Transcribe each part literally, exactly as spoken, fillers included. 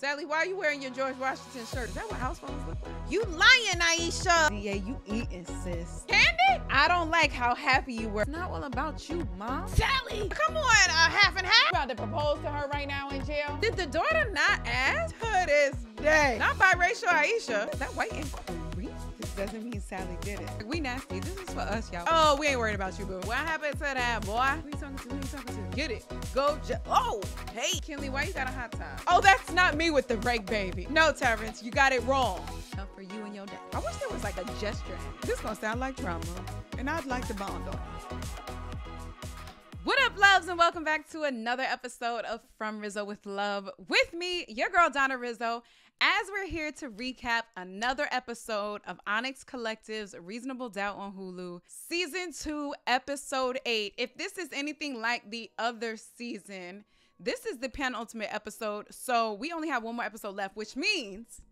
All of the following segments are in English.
Sally, why are you wearing your George Washington shirt? Is that what house phones look like? You lying, Aisha. Yeah, you eating, sis. Candy? I don't like how happy you were. It's not all about you, Mom. Sally! Come on, a uh, half and half. About to propose to her right now in jail. Did the daughter not ask? To this day. Not biracial Aisha. Is that white and Korean? This doesn't mean Sally did it. Like, we nasty. This is for us, y'all. Oh, we ain't worried about you, boo. What happened to that, boy? Who you talking to? Who you talking to? Get it. Go. Oh, hey. Kenley, why you got a hot tub? Oh, that's not me with the rake, baby. No, Terrence, you got it wrong. Not for you and your dad. I wish there was like a gesture. This gonna sound like drama, and I'd like to bond on it. What up, loves, and welcome back to another episode of From Rizzo With Love. With me, your girl, Donna Rizzo, as we're here to recap another episode of Onyx Collective's Reasonable Doubt on Hulu, Season two, Episode eight. If this is anything like the other season, this is the penultimate episode, so we only have one more episode left, which means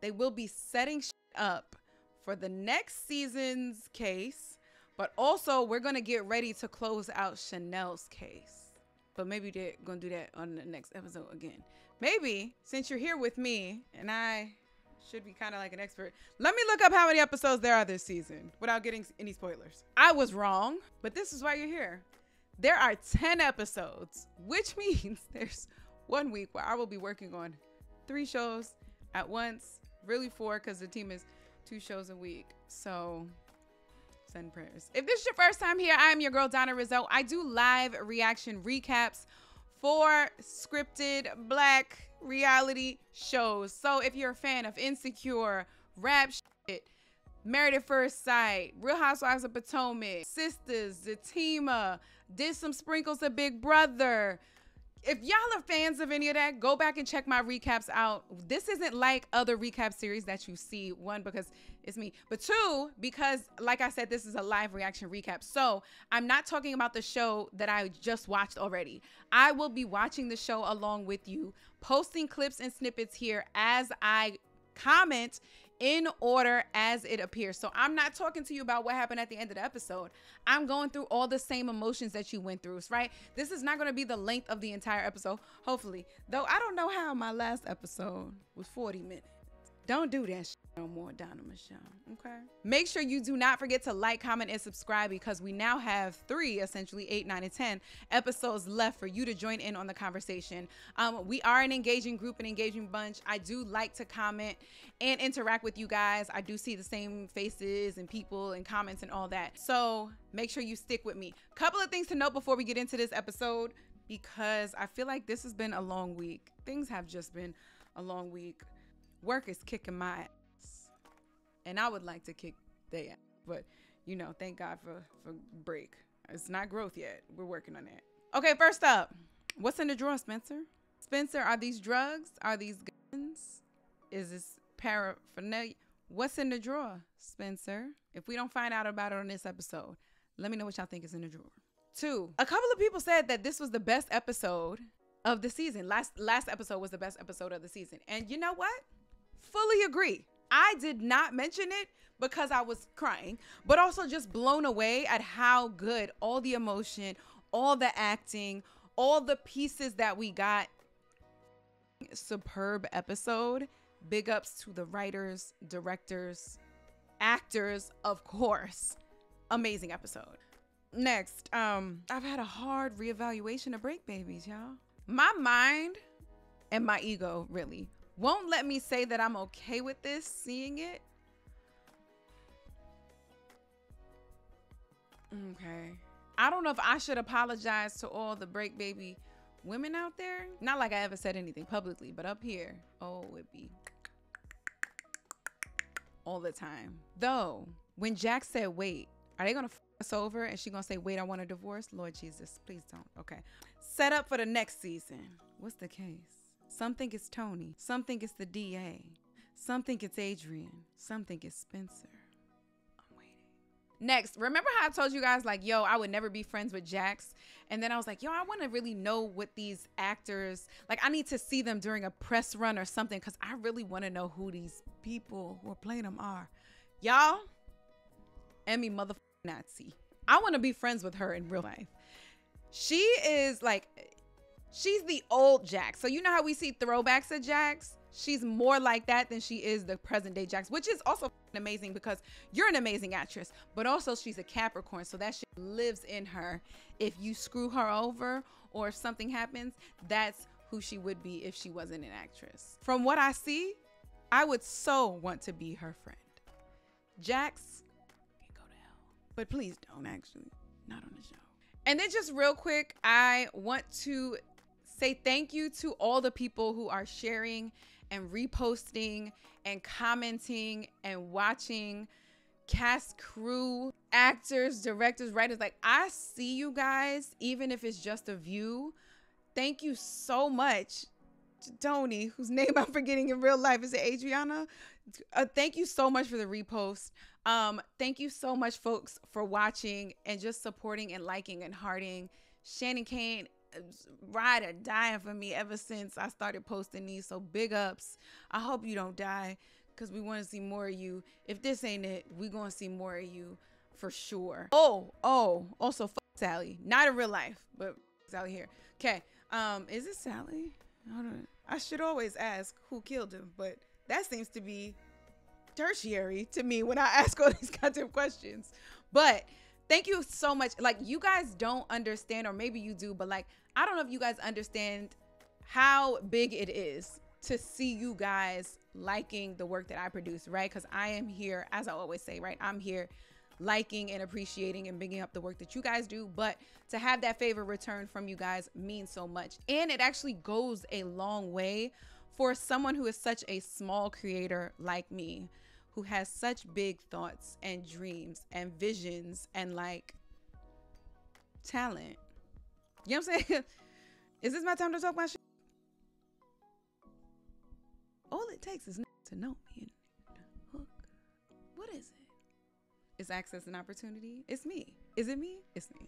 they will be setting shit up for the next season's case. But also, we're going to get ready to close out Shanelle's case. But maybe they're going to do that on the next episode again. Maybe, since you're here with me, and I should be kind of like an expert, let me look up how many episodes there are this season without getting any spoilers. I was wrong, but this is why you're here. There are ten episodes, which means there's one week where I will be working on three shows at once. Really four, because the team is two shows a week. So... send prayers. If this is your first time here, I am your girl, Donna Rizzo. I do live reaction recaps for scripted black reality shows. So if you're a fan of Insecure, Rap Shit, Married at First Sight, Real Housewives of Potomac, Sisters, Zatima, did some sprinkles of Big Brother. If y'all are fans of any of that, go back and check my recaps out. This isn't like other recap series that you see. One, because it's me. But two, because like I said, this is a live reaction recap. So I'm not talking about the show that I just watched already. I will be watching the show along with you, posting clips and snippets here as I comment in order as it appears. So I'm not talking to you about what happened at the end of the episode. I'm going through all the same emotions that you went through, right? This is not going to be the length of the entire episode, hopefully. Though I don't know how my last episode was forty minutes. Don't do that shit no more, Donna Michelle, okay? Make sure you do not forget to like, comment, and subscribe, because we now have three, essentially eight, nine, and ten episodes left for you to join in on the conversation. Um, we are an engaging group, an engaging bunch. I do like to comment and interact with you guys. I do see the same faces and people and comments and all that. So make sure you stick with me. Couple of things to note before we get into this episode, because I feel like this has been a long week. Things have just been a long week. Work is kicking my ass, and I would like to kick their ass, but you know, thank God for for break. It's not growth yet. We're working on that. Okay, first up, what's in the drawer, Spencer? Spencer, are these drugs? Are these guns? Is this paraphernalia? What's in the drawer, Spencer? If we don't find out about it on this episode, let me know what y'all think is in the drawer. Two, a couple of people said that this was the best episode of the season. Last last episode was the best episode of the season, and you know what? Fully agree. I did not mention it because I was crying, but also just blown away at how good all the emotion, all the acting, all the pieces that we got. Superb episode. Big ups to the writers, directors, actors, of course. Amazing episode. Next, um, I've had a hard reevaluation of break babies, y'all. My mind and my ego, really, won't let me say that I'm okay with this, seeing it. Okay. I don't know if I should apologize to all the break baby women out there. Not like I ever said anything publicly, but up here, oh, it be all the time. Though, when Jax said, wait, are they gonna f us over? And she gonna say, wait, I want a divorce? Lord Jesus, please don't. Okay. Set up for the next season. What's the case? Some think it's Tony. Some think it's the D A. Some think it's Adrian. Some think it's Spencer. I'm waiting. Next, remember how I told you guys, like, yo, I would never be friends with Jax? And then I was like, yo, I want to really know what these actors, like, I need to see them during a press run or something, because I really want to know who these people who are playing them are. Y'all, Emmy motherfucking Nazi. I want to be friends with her in real life. She is, like... She's the old Jax. So you know how we see throwbacks of Jax? She's more like that than she is the present day Jax, which is also amazing because you're an amazing actress, but also she's a Capricorn. So that shit lives in her. If you screw her over or if something happens, that's who she would be if she wasn't an actress. From what I see, I would so want to be her friend. Jax can go to hell, but please don't, actually, not on the show. And then just real quick, I want to say thank you to all the people who are sharing and reposting and commenting and watching, cast, crew, actors, directors, writers. Like, I see you guys, even if it's just a view. Thank you so much to Tony, whose name I'm forgetting in real life. Is it Adriana? Uh, thank you so much for the repost. Um, thank you so much, folks, for watching and just supporting and liking and hearting. Shannon Kane, ride or dying for me ever since I started posting these, so big ups. I hope you don't die, because we want to see more of you. If this ain't it, we gonna see more of you for sure. Oh, oh, also f Sally. Not in real life, but f Sally here. Okay, um, is it Sally? Hold on. I should always ask who killed him, but that seems to be tertiary to me when I ask all these goddamn questions. But thank you so much. Like, you guys don't understand, or maybe you do, but like, I don't know if you guys understand how big it is to see you guys liking the work that I produce, right? Because I am here, as I always say, right? I'm here liking and appreciating and bringing up the work that you guys do, but to have that favor returned from you guys means so much. And it actually goes a long way for someone who is such a small creator like me, who has such big thoughts and dreams and visions and like talent. You know what I'm saying? Is this my time to talk my shit? All it takes is to know me. Hook. What is it? Is access an opportunity? It's me. Is it me? It's me.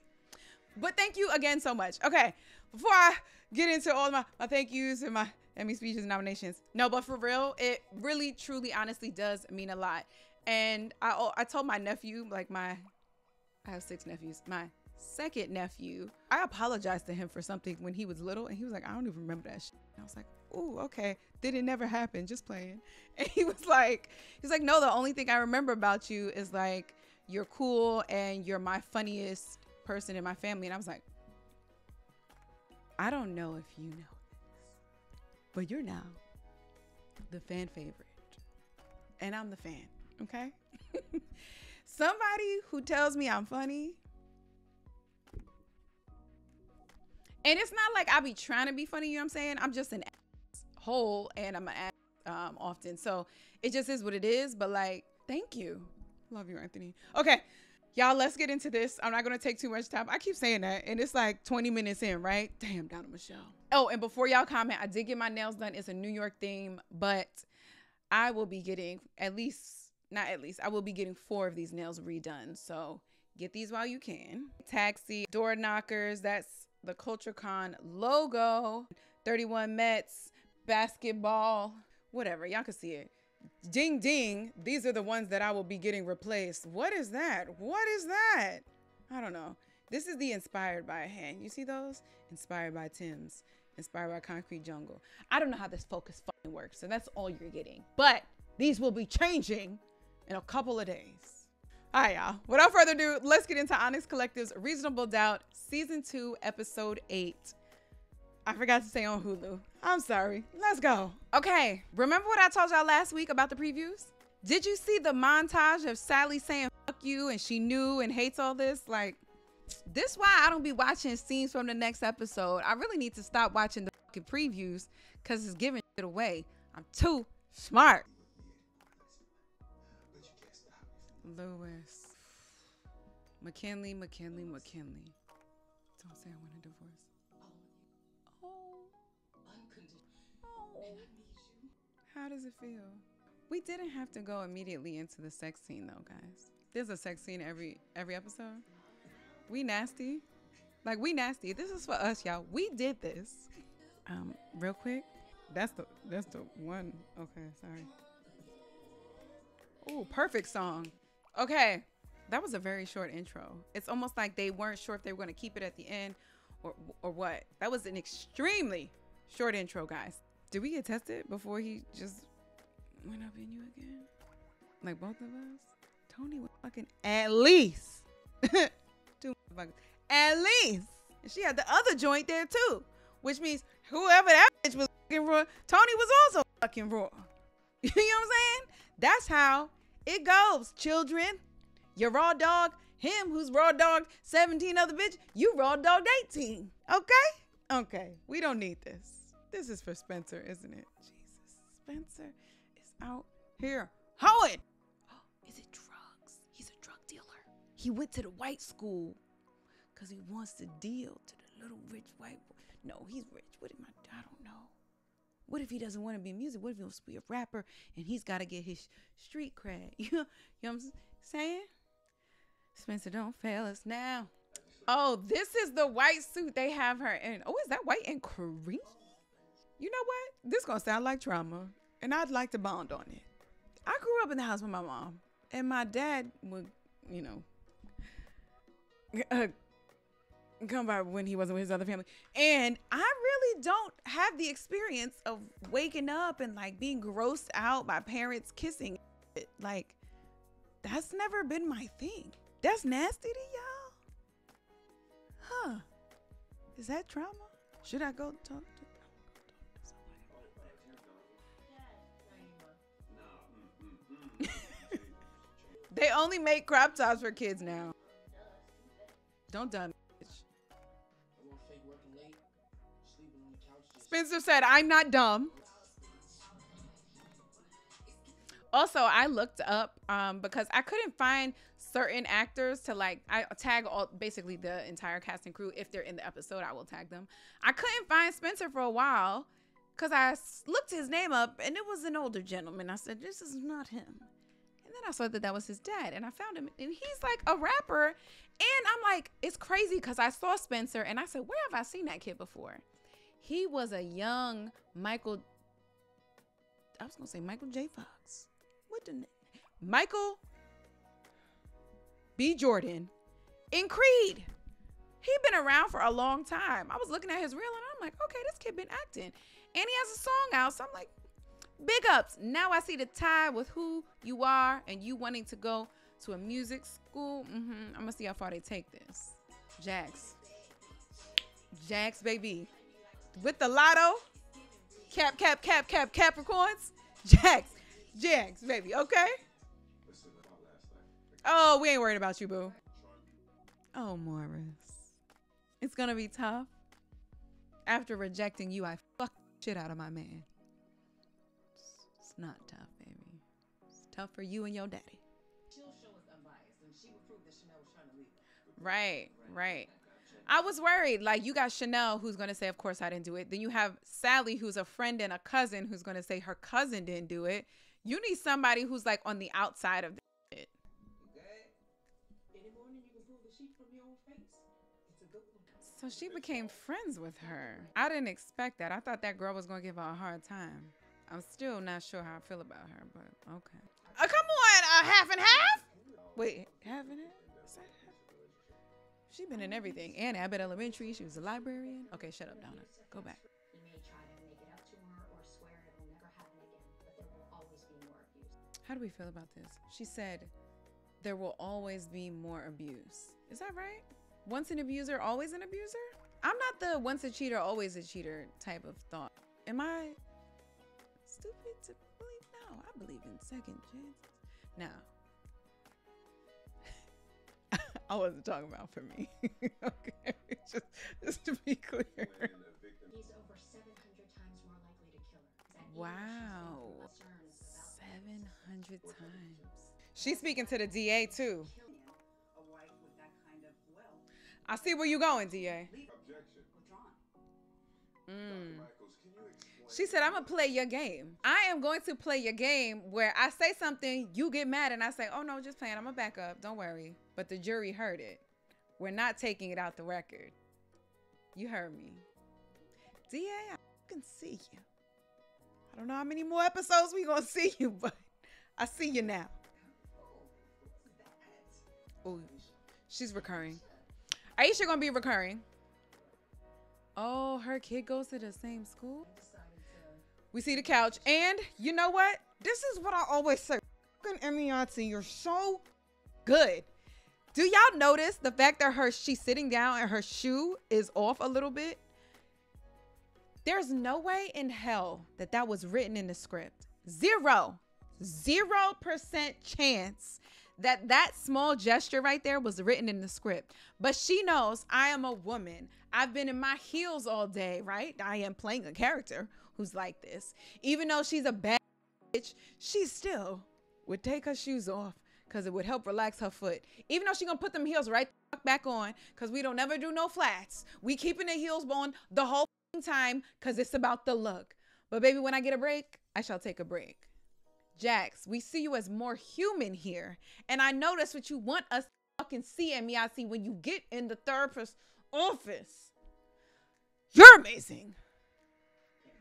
But thank you again so much. Okay, before I get into all my, my thank yous and my Emmy speeches and nominations. No, but for real, it really, truly, honestly does mean a lot. And I, I told my nephew, like my, I have six nephews, my second nephew, I apologized to him for something when he was little. And he was like, I don't even remember that shit. And I was like, ooh, okay. Did it never happen? Just playing. And he was like, he's like, no, the only thing I remember about you is like, you're cool and you're my funniest person in my family. And I was like, I don't know if you know this, but you're now the fan favorite and I'm the fan, okay? Somebody who tells me I'm funny, and it's not like I be trying to be funny, you know what I'm saying? I'm just an asshole and I'm an ass um, often. So it just is what it is, but like, thank you. Love you, Anthony. Okay. Y'all, let's get into this. I'm not going to take too much time. I keep saying that, and it's like twenty minutes in, right? Damn, Donna Michelle. Oh, and before y'all comment, I did get my nails done. It's a New York theme, but I will be getting at least, not at least, I will be getting four of these nails redone. So get these while you can. Taxi, door knockers, that's the Culture Con logo, thirty-one Mets, basketball, whatever. Y'all can see it. Ding, ding. These are the ones that I will be getting replaced. What is that? What is that? I don't know. This is the Inspired by hand. You see those? Inspired by Tim's. Inspired by Concrete Jungle. I don't know how this focus fucking works, so that's all you're getting. But these will be changing in a couple of days. All right, y'all. Without further ado, let's get into Onyx Collective's Reasonable Doubt, Season two, Episode eight. I forgot to say on Hulu. I'm sorry. Let's go. Okay. Remember what I told y'all last week about the previews? Did you see the montage of Sally saying fuck you and she knew and hates all this? Like, this why I don't be watching scenes from the next episode. I really need to stop watching the fucking previews because it's giving shit away. I'm too smart. Lewis. McKinley, McKinley, McKinley. Don't say I want a divorce. How does it feel? We didn't have to go immediately into the sex scene though, guys. There's a sex scene every every episode. We nasty. Like, we nasty. This is for us, y'all. We did this. Um, real quick. That's the that's the one. Okay, sorry. Oh, perfect song. Okay. That was a very short intro. It's almost like they weren't sure if they were gonna keep it at the end or or what? That was an extremely short intro, guys. Did we get tested before he just went up in you again? Like both of us? Tony was fucking at least two motherfuckers. At least. And she had the other joint there too, which means whoever that bitch was fucking raw, Tony was also fucking raw. You know what I'm saying? That's how it goes, children. Your raw dog, him who's raw dog seventeen other bitch, you raw dog eighteen. Okay? Okay. We don't need this. This is for Spencer, isn't it? Jesus, Spencer is out here. How it? Oh, is it drugs? He's a drug dealer. He went to the white school because he wants to deal to the little rich white boy. No, he's rich. What am I? I don't know. What if he doesn't want to be in music? What if he wants to be a rapper and he's got to get his street cred? You know what I'm saying? Spencer, don't fail us now. Oh, this is the white suit they have her in. Oh, is that white and cream? You know what? This is going to sound like trauma, and I'd like to bond on it. I grew up in the house with my mom, and my dad would, you know, uh, come by when he wasn't with his other family. And I really don't have the experience of waking up and, like, being grossed out by parents kissing. Like, that's never been my thing. That's nasty to y'all? Huh. Is that trauma? Should I go talk to, talk to somebody about that? They only make crop tops for kids now. Don't dumb bitch. Spencer said, I'm not dumb. Also, I looked up um, because I couldn't find certain actors to like, I tag all, basically the entire cast and crew. If they're in the episode, I will tag them. I couldn't find Spencer for a while because I looked his name up and it was an older gentleman. I said, this is not him. And then I saw that that was his dad and I found him and he's like a rapper. And I'm like, it's crazy because I saw Spencer and I said, where have I seen that kid before? He was a young Michael, I was gonna say Michael J. Fox. What the name? Michael B. Jordan in Creed. He'd been around for a long time. I was looking at his reel and I'm like, okay, this kid been acting. And he has a song out. So I'm like, big ups. Now I see the tie with who you are and you wanting to go to a music school. Mm-hmm. I'm gonna see how far they take this. Jax. Jax, baby. With the lotto. Cap, cap, cap, cap, Capricorns. Jax. Jax, baby, okay? Oh, we ain't worried about you, boo. Oh, Morris. It's gonna be tough. After rejecting you, I fucked the shit out of my man. It's not tough, baby. It's tough for you and your daddy. She'll show us unbiased, and she will prove that Shanelle was trying to leave. Right, right. I was worried. Like, you got Shanelle, who's going to say, of course, I didn't do it. Then you have Sally, who's a friend and a cousin, who's going to say her cousin didn't do it. You need somebody who's, like, on the outside of the shit. So she became friends with her. I didn't expect that. I thought that girl was going to give her a hard time. I'm still not sure how I feel about her, but okay. Oh, come on, a uh, half and half? Wait, half and half? Is that half? She been in everything. And Abbott Elementary. She was a librarian. Okay, shut up, Donna. Go back. You may try to make it up to her or swear it will never happen again, but there will always be more abuse. How do we feel about this? She said, there will always be more abuse. Is that right? Once an abuser, always an abuser? I'm not the once a cheater, always a cheater type of thought. Am I stupid to believe? No, I believe in second chances. No. I wasn't talking about for me. Okay, just, just to be clear. He's over seven hundred times more likely to kill her. Wow, seven hundred times. She's speaking to the D A too. I see where you going, D A. Mm. She said, I'm gonna play your game. I am going to play your game where I say something, you get mad, and I say, oh no, just playing, I'm gonna back up, don't worry. But the jury heard it. We're not taking it out the record. You heard me. D A, I can see you. I don't know how many more episodes we gonna see you, but I see you now. Oh, she's recurring. Aisha gonna be recurring. Oh, her kid goes to the same school? We see the couch. And you know what? This is what I always say. Fucking Emayatzy, you're so good. Do y'all notice the fact that her she's sitting down and her shoe is off a little bit? There's no way in hell that that was written in the script. Zero, zero percent chance that that small gesture right there was written in the script. But she knows I am a woman. I've been in my heels all day, right? I am playing a character who's like this. Even though she's a bad bitch, she still would take her shoes off because it would help relax her foot. Even though she's going to put them heels right the fuck back on, because we don't ever do no flats. We keeping the heels on the whole time because it's about the look. But baby, when I get a break, I shall take a break. Jax, we see you as more human here. And I know that's what you want us to fucking see, Emayatzy, when you get in the therapist's office. You're amazing.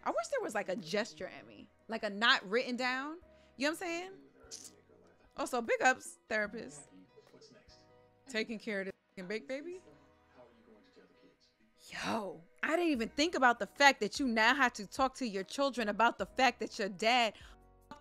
I wish there was like a gesture at me, like a not written down. You know what I'm saying? Also, big ups, therapist. What's next? Taking care of this big baby. How are you going to tell the kids? Yo, I didn't even think about the fact that you now have to talk to your children about the fact that your dad,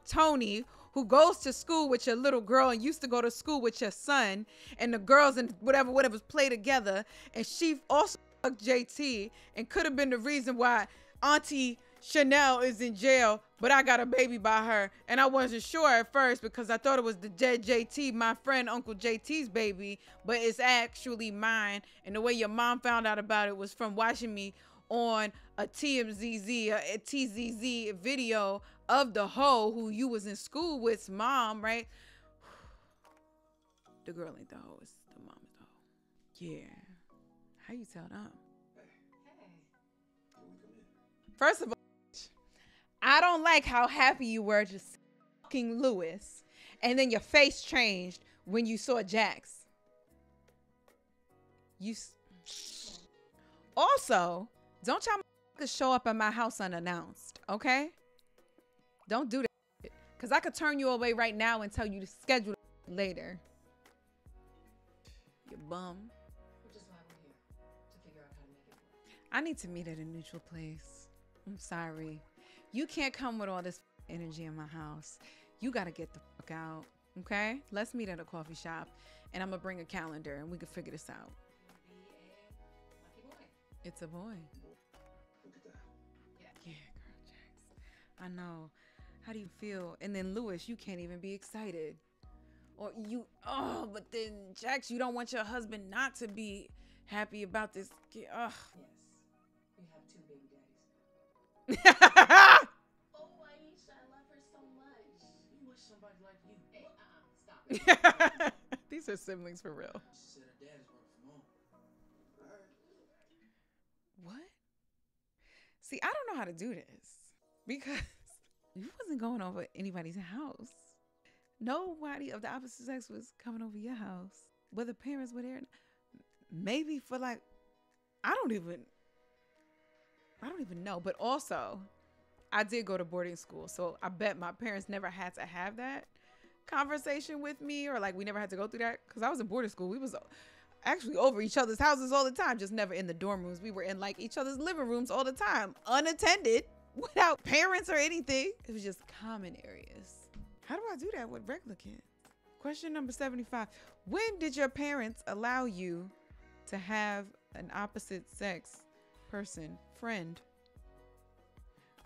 Tony, who goes to school with your little girl and used to go to school with your son, and the girls and whatever, whatever play together, and she also fucked J T and could have been the reason why Auntie Shanelle is in jail, but I got a baby by her, and I wasn't sure at first because I thought it was the dead J T, my friend Uncle J T's baby, but it's actually mine, and the way your mom found out about it was from watching me on a T M Z Z, a T Z Z video of the hoe who you was in school with, mom, right? The girl ain't the hoe, it's the mom is the hoe. Yeah. How you tell them? First of all, I don't like how happy you were to see fucking Lewis, and then your face changed when you saw Jax. You s also don't y'all motherfuckers show up at my house unannounced, okay? Don't do that shit, cause I could turn you away right now and tell you to schedule later. You bum. Which is why we're here, to figure out how to make it work. I need to meet at a neutral place. I'm sorry. You can't come with all this energy in my house. You gotta get the fuck out, okay? Let's meet at a coffee shop, and I'm gonna bring a calendar, and we can figure this out. It's a boy. Look at that. Yeah, yeah, girl, Jax. I know. How do you feel? And then Lewis, you can't even be excited, or you. Oh, but then Jax, you don't want your husband not to be happy about this. Kid. Ugh. Yes, we have two baby daddies. Oh, Aisha, I love her so much. You wish somebody like you. Hey, uh-uh, stop. These are siblings for real. She said her dad's working from home. What? See, I don't know how to do this because you wasn't going over anybody's house. Nobody of the opposite sex was coming over your house, whether parents were there. Maybe for like, I don't even, I don't even know. But also, I did go to boarding school, so I bet my parents never had to have that conversation with me, or like we never had to go through that because I was in boarding school. We was. Actually over each other's houses all the time, just never in the dorm rooms. We were in like each other's living rooms all the time, unattended, without parents or anything. It was just common areas. How do I do that with regular kids? Question number seventy-five. When did your parents allow you to have an opposite sex person, friend,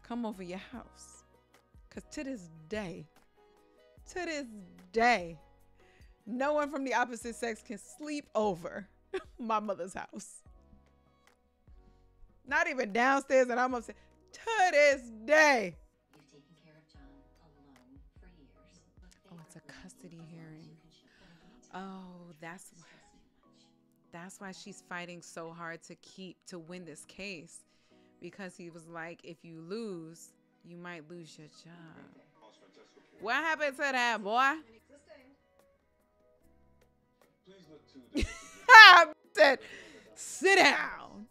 come over your house? Cause to this day, to this day, no one from the opposite sex can sleep over my mother's house. Not even downstairs, and I'm upset. To this day. You've taken care of John alone for years. Oh, it's a custody hearing. Oh, that's why. That's why she's fighting so hard to keep to win this case, because he was like, if you lose, you might lose your job. What happened to that boy? I said, sit down.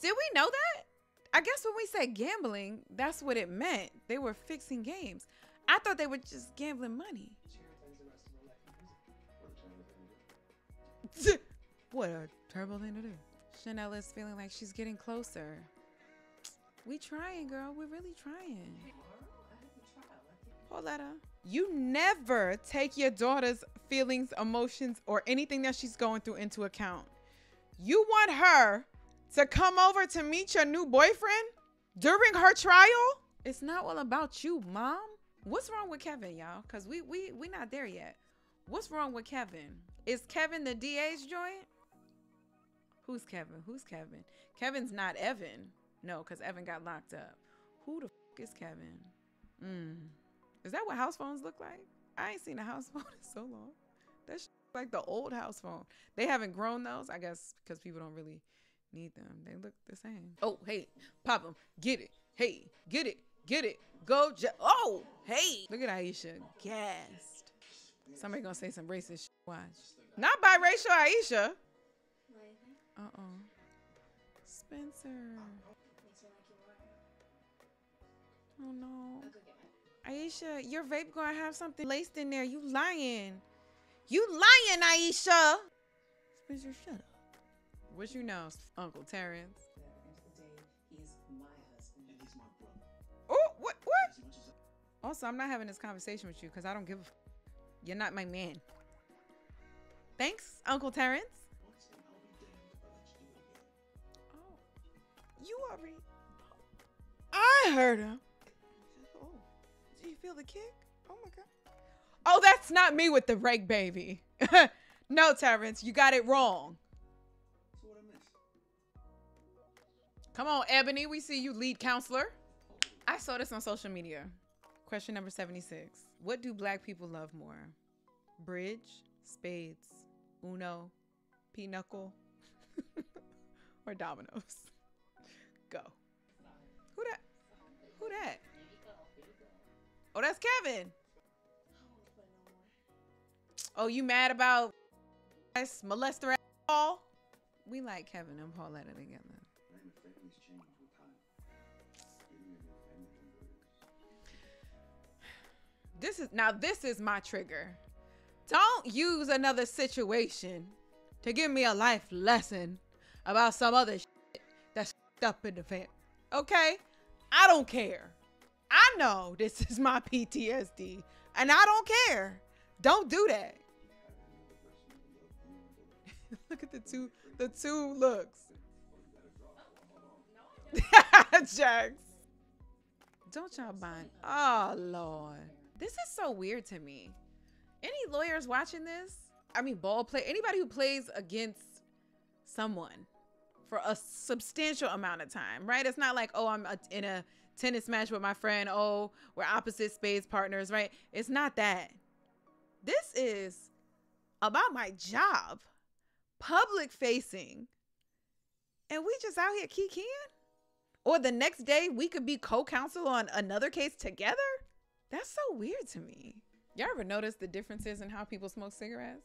Did we know that? I guess when we said gambling, that's what it meant. They were fixing games. I thought they were just gambling money. What a terrible thing to do. Shanelle is feeling like she's getting closer. We trying, girl. We're really trying. Pauletta, you never take your daughter's feelings, emotions, or anything that she's going through into account. You want her to come over to meet your new boyfriend during her trial? It's not all about you, Mom. What's wrong with Kevin, y'all? Because we, we, we not there yet. What's wrong with Kevin? Is Kevin the D A's joint? Who's Kevin? Who's Kevin? Kevin's not Evan. No, because Evan got locked up. Who the fuck is Kevin? Mm. Is that what house phones look like? I ain't seen a house phone in so long. That's like the old house phone. They haven't grown those, I guess, because people don't really need them. They look the same. Oh, hey, pop them. Get it. Hey, get it. Get it. Go. Oh, hey. Look at Aisha. Gassed. Somebody gonna say some racist shit. Watch. Not biracial Aisha. Uh-oh. Spencer. Oh, no. Aisha, your vape gonna have something laced in there. You lying. You lying, Aisha. Spencer, shut up. What you know, Uncle Terrence? He's my husband and he's my brother. Oh, what, what? Also, I'm not having this conversation with you because I don't give a f. You're not my man. Thanks, Uncle Terrence. You already... I heard him. Oh, do you feel the kick? Oh my God. Oh, that's not me with the rake, baby. No, Terrence, you got it wrong. So what I missed? Come on, Ebony, we see you, lead counselor. I saw this on social media. Question number seventy-six. What do black people love more? Bridge, spades, Uno, pinochle, or dominoes? Go. Who that? Who that? Oh, that's Kevin. Oh, you mad about molester all? We like Kevin and Pauletta together. This is now. This is my trigger. Don't use another situation to give me a life lesson about some other shit that's up in the fan. Okay? I don't care. I know this is my P T S D and I don't care. Don't do that. Look at the two the two looks. Jax. Don't y'all mind. Oh Lord. This is so weird to me. Any lawyers watching this? I mean ball play, anybody who plays against someone for a substantial amount of time, right? It's not like, oh, I'm a, in a tennis match with my friend. Oh, we're opposite spades partners, right? It's not that. This is about my job, public facing. And we just out here kikiing? Or the next day we could be co-counsel on another case together? That's so weird to me. Y'all ever notice the differences in how people smoke cigarettes?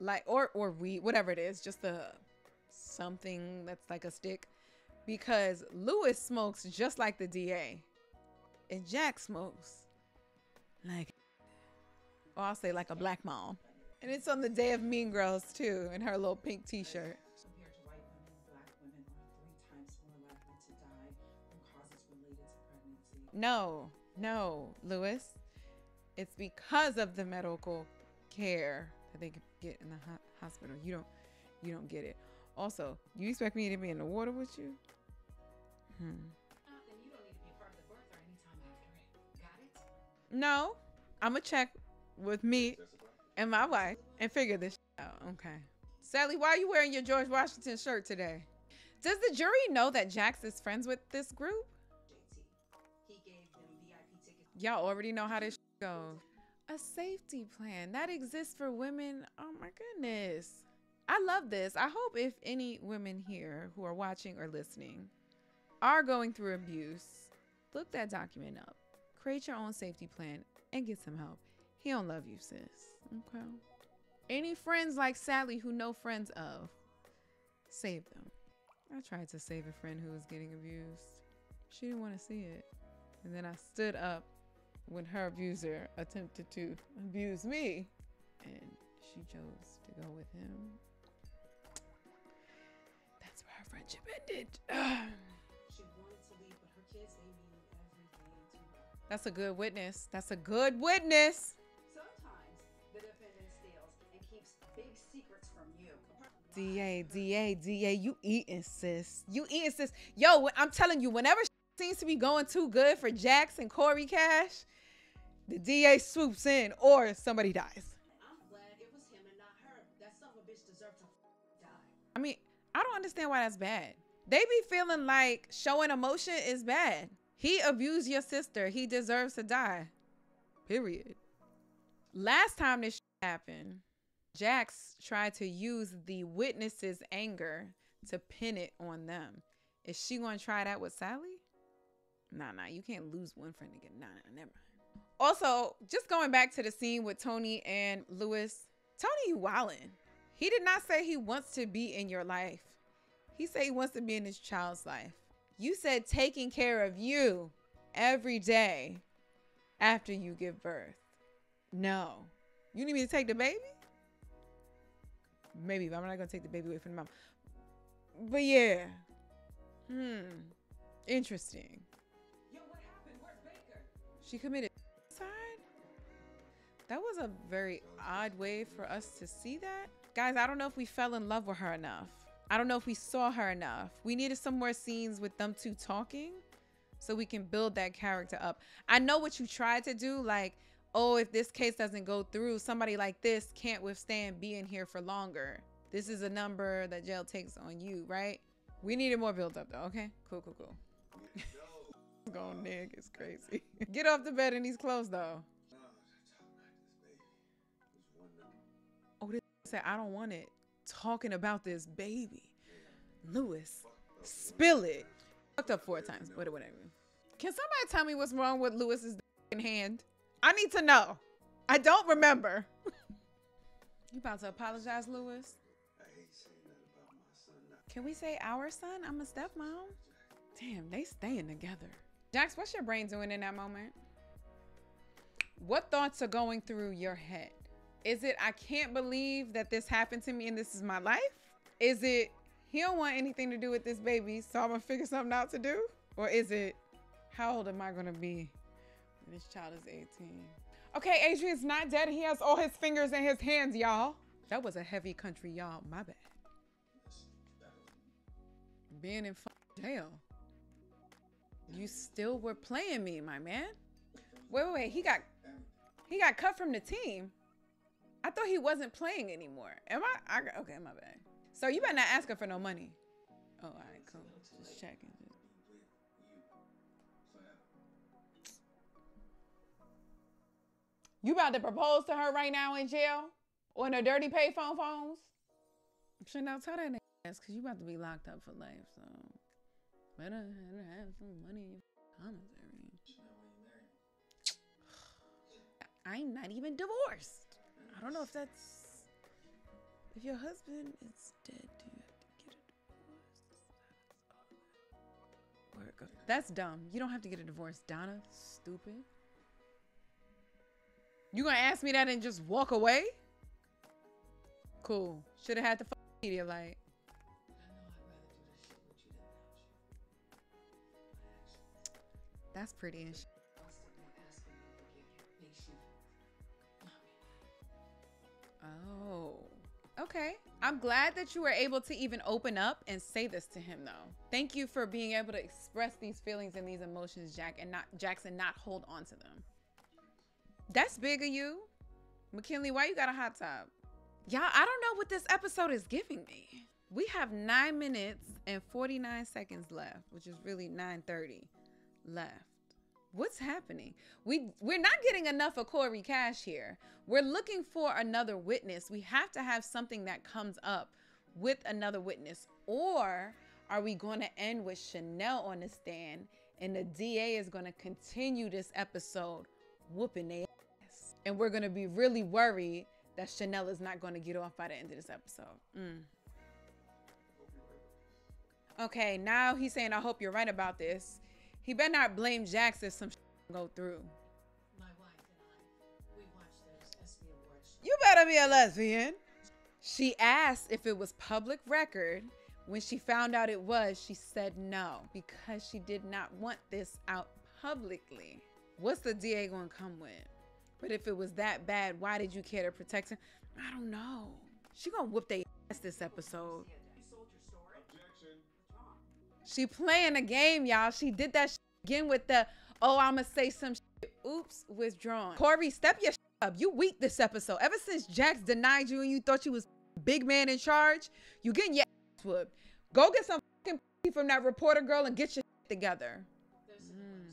Like, or, or weed, whatever it is, just the... something that's like a stick, because Lewis smokes just like the D A and Jack smokes like, or I'll say like a black mom. And it's on the day of Mean Girls too, in her little pink t-shirt. No, no, Lewis. It's because of the medical care that they get in the ho hospital. You don't, you don't get it. Also, you expect me to be in the water with you? Hmm. No, I'm gonna check with me and my wife and figure this out. Okay. Sally, why are you wearing your George Washington shirt today? Does the jury know that Jax is friends with this group? Y'all already know how this goes. A safety plan that exists for women. Oh my goodness. I love this. I hope if any women here who are watching or listening are going through abuse, look that document up, create your own safety plan and get some help. He don't love you, sis. Okay. Any friends like Sally who know friends of, save them. I tried to save a friend who was getting abused. She didn't want to see it. And then I stood up when her abuser attempted to abuse me and she chose to go with him. friendship ended. She wanted to leave, but her kids, they mean everything to her. That's a good witness. That's a good witness. Sometimes the defendant steals and keeps big secrets from you. D A, D A, D A, you eating, sis. You eating, sis. Yo, I'm telling you, whenever shit seems to be going too good for Jax and Corey Cash, the D A swoops in or somebody dies. I mean, I don't understand why that's bad. They be feeling like showing emotion is bad. He abused your sister. He deserves to die. Period. Last time this happened, Jax tried to use the witness's anger to pin it on them. Is she going to try that with Sally? Nah, nah, you can't lose one friend again. Nah, nah, never mind. Also, just going back to the scene with Tony and Lewis. Tony, you wildin'. He did not say he wants to be in your life. He said he wants to be in his child's life. You said taking care of you every day after you give birth. No. You need me to take the baby? Maybe, but I'm not going to take the baby away from the mom. But yeah. Hmm. Interesting. Yo, what happened? Where's Baker? She committed suicide? That was a very odd way for us to see that. Guys, I don't know if we fell in love with her enough. I don't know if we saw her enough. We needed some more scenes with them two talking so we can build that character up. I know what you tried to do, like, oh, if this case doesn't go through, somebody like this can't withstand being here for longer. This is a number that jail takes on you, right? We needed more build up though, okay? Cool, cool, cool. Go Nick, it's crazy. Get off the bed in these clothes though. Said I don't want it talking about this baby. Lewis, spill it. Fucked up four times, but whatever. Can somebody tell me what's wrong with Lewis's hand? I need to know. I don't remember. You about to apologize, Lewis? Can we say our son? I'm a stepmom. Damn, they staying together. Jax, what's your brain doing in that moment? What thoughts are going through your head? Is it, I can't believe that this happened to me and this is my life? Is it, he don't want anything to do with this baby, so I'm gonna figure something out to do? Or is it, how old am I gonna be when this child is eighteen? Okay, Adrian's not dead. He has all his fingers in his hands, y'all. That was a heavy country, y'all. My bad. Being in f- jail. You still were playing me, my man. Wait, wait, wait. He got, he got cut from the team. I thought he wasn't playing anymore. Am I? I okay, my bad. So you better not ask her for no money. Oh, all right, cool. Just checking. You about to propose to her right now in jail? On her dirty payphone phones? Shanelle, tell that nigga ass, because you about to be locked up for life, so. Better have some money in your commissary. I'm not even divorced. I don't know if that's, if your husband is dead, do you have to get a divorce? That's dumb. You don't have to get a divorce, Donna. Stupid. You gonna ask me that and just walk away? Cool. Should have had the f media like. That's pretty and shit. Oh, okay. I'm glad that you were able to even open up and say this to him though. Thank you for being able to express these feelings and these emotions, Jack, and not Jackson, not hold on to them. That's big of you. McKinley, why you got a hot tub? Y'all, I don't know what this episode is giving me. We have nine minutes and forty-nine seconds left, which is really nine thirty left. What's happening? We, we're not getting enough of Corey Cash here. We're looking for another witness. We have to have something that comes up with another witness. Or are we going to end with Shanelle on the stand and the D A is going to continue this episode whooping their ass? And we're going to be really worried that Shanelle is not going to get off by the end of this episode. Mm. Okay, now he's saying, I hope you're right about this. He better not blame Jax if some sh go through. My wife and I, we watched those lesbian awards. You better be a lesbian. She asked if it was public record When she found out it was, she said no, because she did not want this out publicly. What's the D A gonna come with? But if it was that bad, why did you care to protect him? I don't know. She gonna whoop they ass this episode. She playing a game, y'all. She did that shit again with the, oh, I'ma say some shit. Oops, withdrawn. Corey, step your shit up. You weak this episode. Ever since Jax denied you and you thought you was big man in charge, you getting your ass whooped. Go get some fucking pussy from that reporter girl and get your shit together. Mm.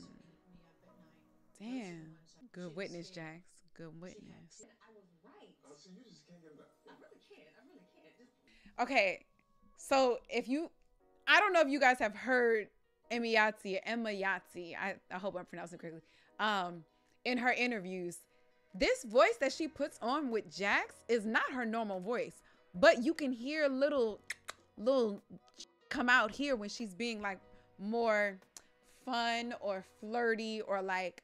Damn. Good witness, Jax. Good witness. Okay, so if you, I don't know if you guys have heard Emayatzy, Emayatzy, I, I hope I'm pronouncing it correctly, um, in her interviews, this voice that she puts on with Jax is not her normal voice, but you can hear little, little come out here when she's being like more fun or flirty or like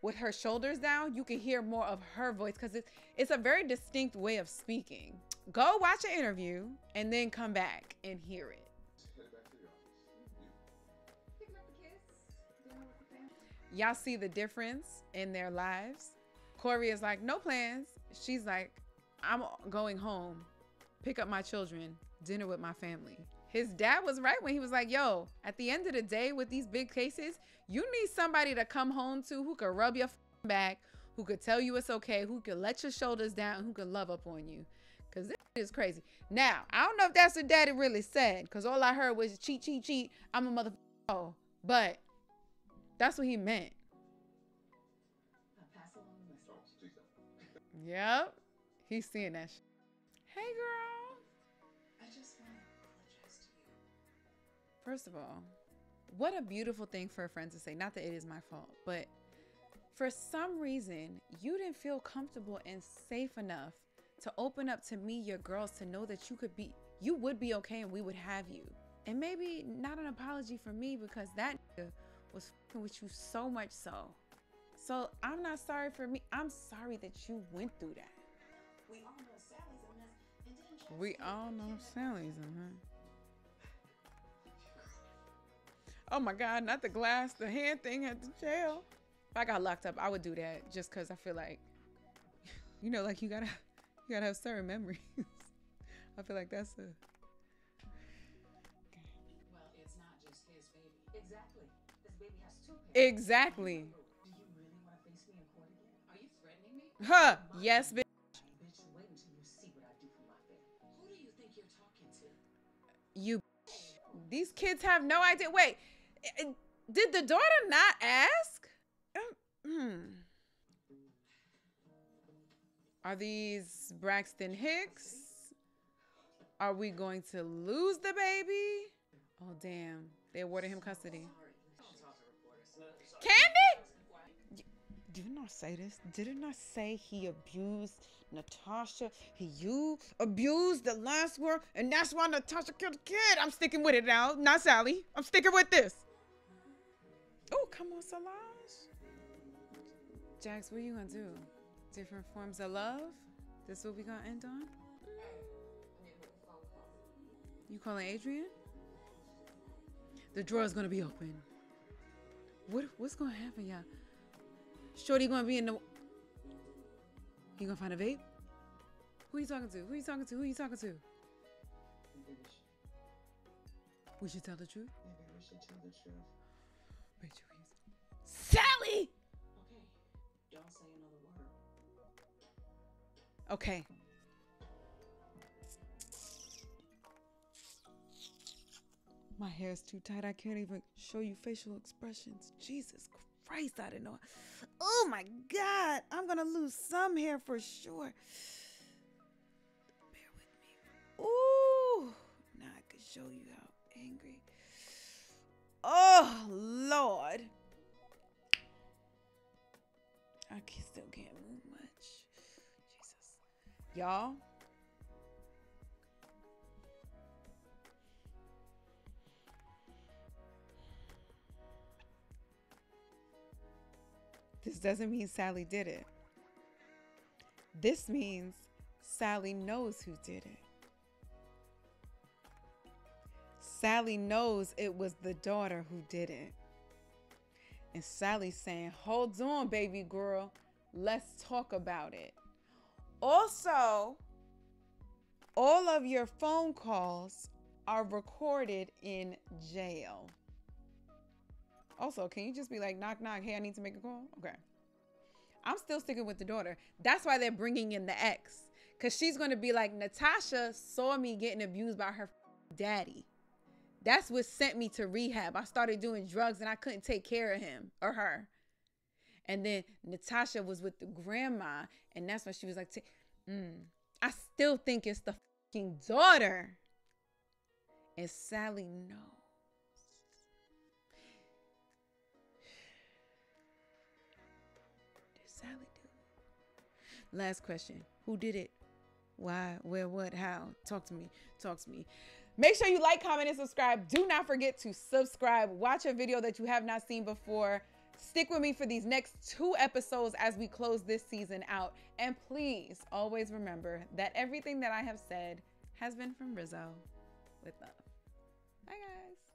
with her shoulders down, you can hear more of her voice because it's, it's a very distinct way of speaking. Go watch an interview and then come back and hear it. Y'all see the difference in their lives. Corey is like, no plans. She's like, I'm going home, pick up my children, dinner with my family. His dad was right when he was like, yo, at the end of the day with these big cases, you need somebody to come home to who could rub your back, who could tell you it's okay, who could let your shoulders down, who could love up on you. Cause this is crazy. Now, I don't know if that's what daddy really said, cause all I heard was cheat, cheat, cheat. I'm a motherfucker. Oh, but that's what he meant. Yep. He's seeing that shit. Hey, girl. I just want to apologize to you. First of all, what a beautiful thing for a friend to say. Not that it is my fault, but for some reason, you didn't feel comfortable and safe enough to open up to me, your girls, to know that you could be, you would be okay and we would have you. And maybe not an apology for me because that nigga was f***ing with you so much so. So I'm not sorry for me. I'm sorry that you went through that. We all know Sally's on us. We all know Sally's on us. Oh my God, not the glass, the hand thing at the jail. If I got locked up, I would do that just cause I feel like, you know, like you gotta, you gotta have certain memories. I feel like that's a. Well, it's not just his baby. Exactly. Baby has two parents. Exactly. Do you really want to face me in court again? Are you threatening me? Huh. My yes, bitch. Bitch, wait until you see what I do for my family. Who do you think you're talking to? You bitch. These kids have no idea. Wait, did the daughter not ask? Are these Braxton Hicks? Are we going to lose the baby? Oh, damn. They awarded him custody. Candy? Didn't I say this? Didn't I say he abused Natasha? He you abused the last word, and that's why Natasha killed the kid. I'm sticking with it now, not Sally. I'm sticking with this. Oh, come on, Solange. Jax, what are you gonna do? Different forms of love? This what we gonna end on? You calling Adrian? The drawer's gonna be open. What, what's gonna happen, y'all? Shorty gonna be in the... You gonna find a vape? Who you talking to? Who you talking to? Who you talking to? We should tell the truth? Maybe we should tell the truth. Wait, please. Sally! Okay, don't say another word. Okay. My hair is too tight. I can't even show you facial expressions. Jesus Christ, I didn't know. Oh my God, I'm gonna lose some hair for sure. Bear with me. Ooh, now I could show you how angry. Oh Lord. I can, still can't move much. Jesus. Y'all. This doesn't mean Sally did it. This means Sally knows who did it. Sally knows it was the daughter who did it. And Sally's saying, hold on, baby girl. Let's talk about it. Also, all of your phone calls are recorded in jail. Also, can you just be like, knock, knock, hey, I need to make a call? Okay. I'm still sticking with the daughter. That's why they're bringing in the ex. Because she's going to be like, Natasha saw me getting abused by her daddy. That's what sent me to rehab. I started doing drugs and I couldn't take care of him or her. And then Natasha was with the grandma. And that's when she was like, mm, I still think it's the fucking daughter. And Sally knows. Did Sally do it? Last question. Who did it? Why? Where? What? How? Talk to me. Talk to me. Make sure you like, comment, and subscribe. Do not forget to subscribe. Watch a video that you have not seen before. Stick with me for these next two episodes as we close this season out. And please always remember that everything that I have said has been from Rizzo with love. Bye, guys.